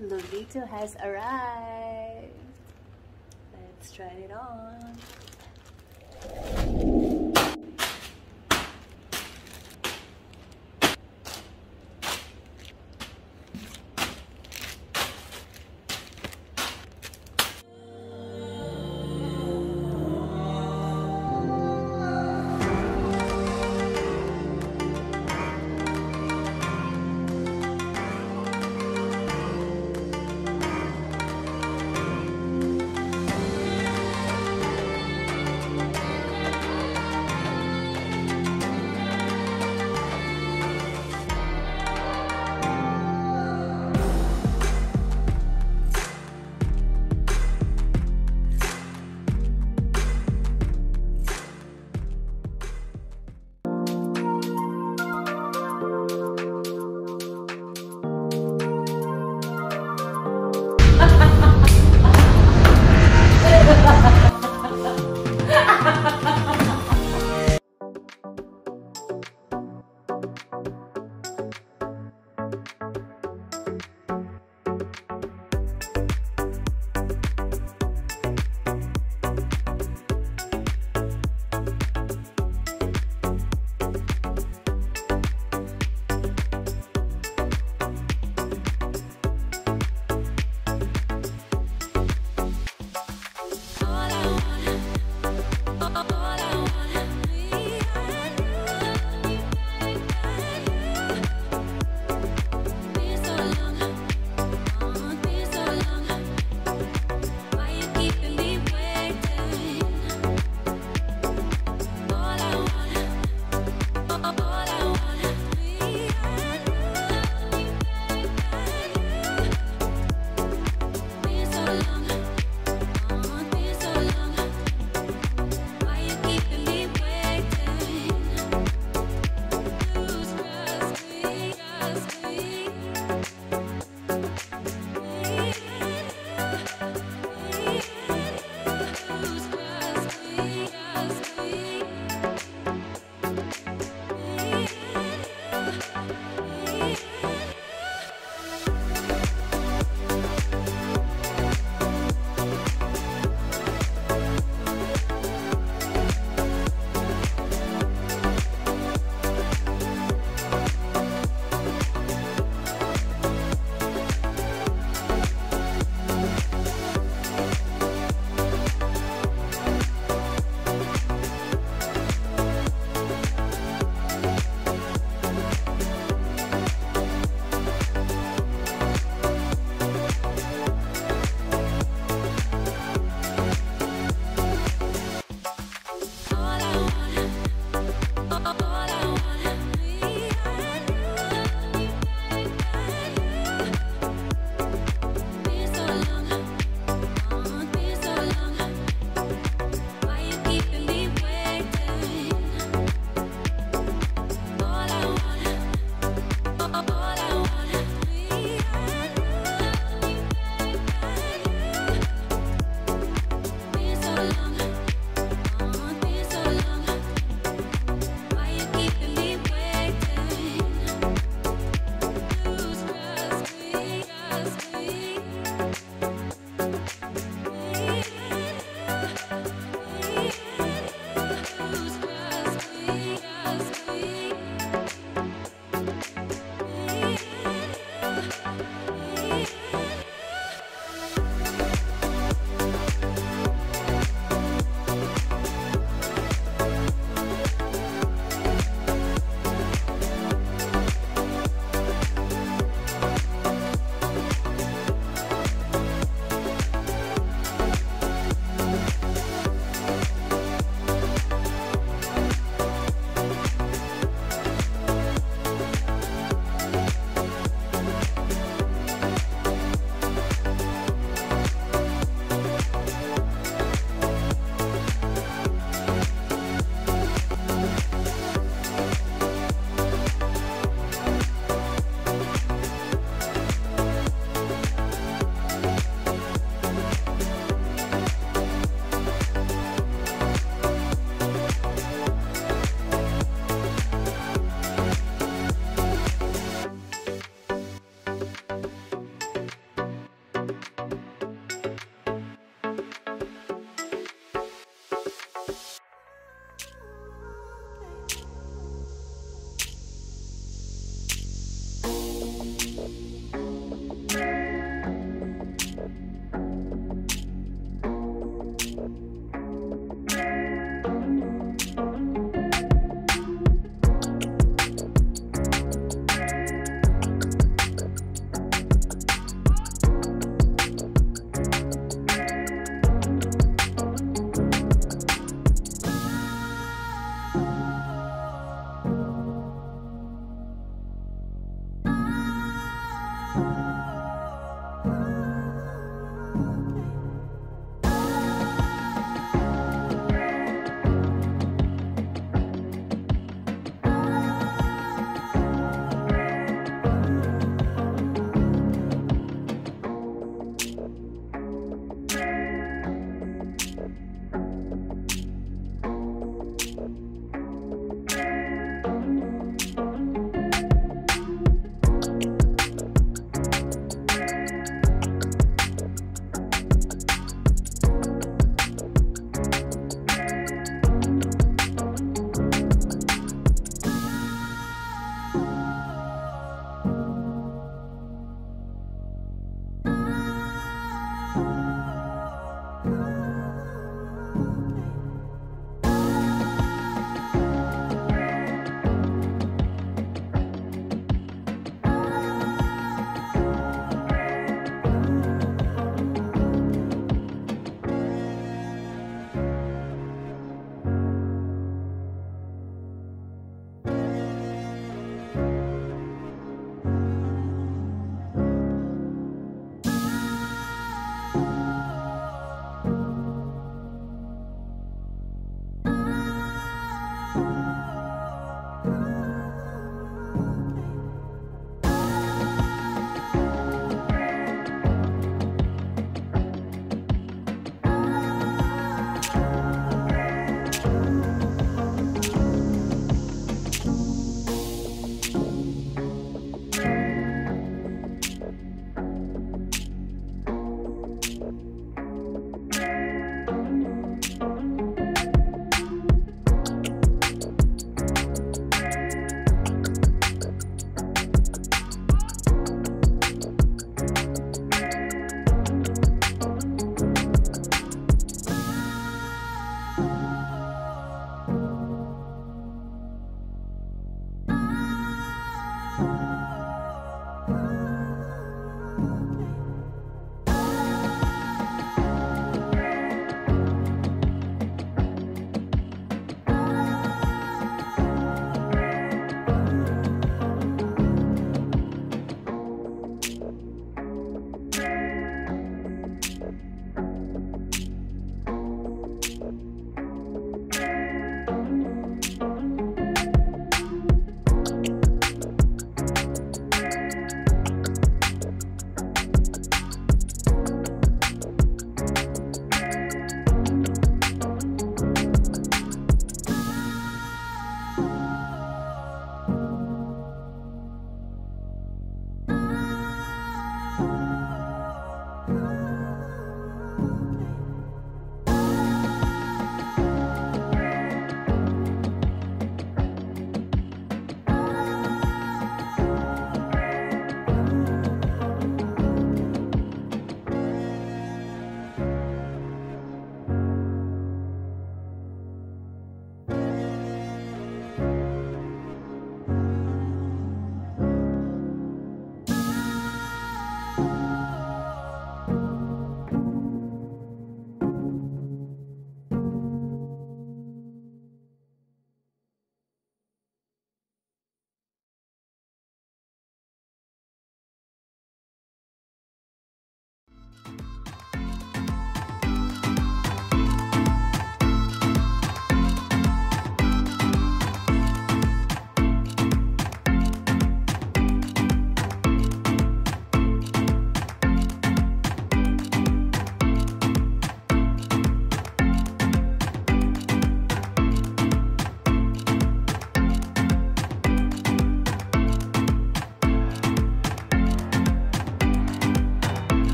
LOVITO has arrived. Let's try it on.